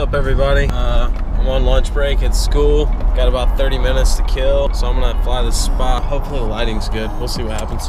up, everybody? I'm on lunch break at school. Got about 30 minutes to kill, so I'm gonna fly this spot. Hopefully the lighting's good. We'll see what happens.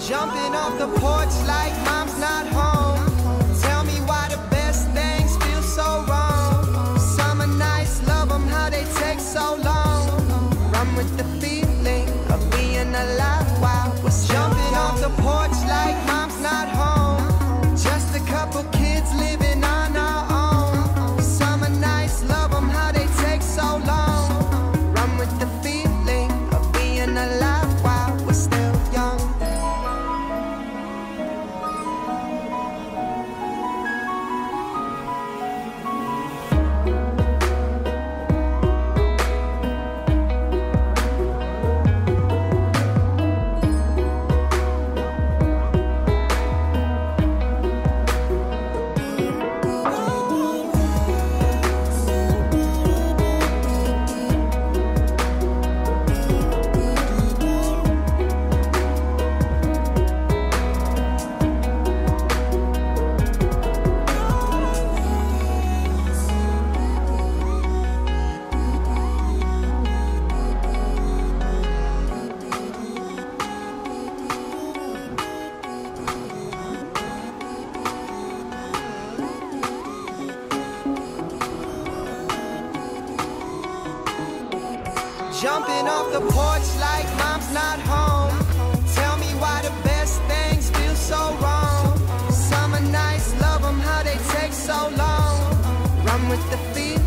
Jumping off the porch like mom's not home. Tell me why the best things feel so wrong. Summer nights, love them how they take so long. Run with the feeling of being alive while we're jumping off the porch like mom's not home. Just a couple kids living on our own. Summer nights, love them how they take so long. Run with the feeling of being alive while we're still. Jumping off the porch like mom's not home. Tell me why the best things feel so wrong. Summer nights, love them how they take so long. Run with the feet.